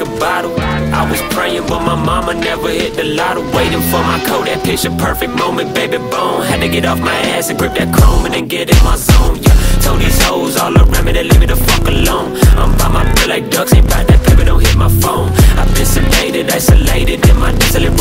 a bottle. I was praying, but my mama never hit the lotto. Waiting for my code, that picture perfect moment, baby bone. Had to get off my ass and grip that chrome and then get in my zone, yeah. Told these hoes all around me to leave me the fuck alone. I'm by my bill like ducks, ain't by that paper, don't hit my phone. I've been sedated, isolated in my desolate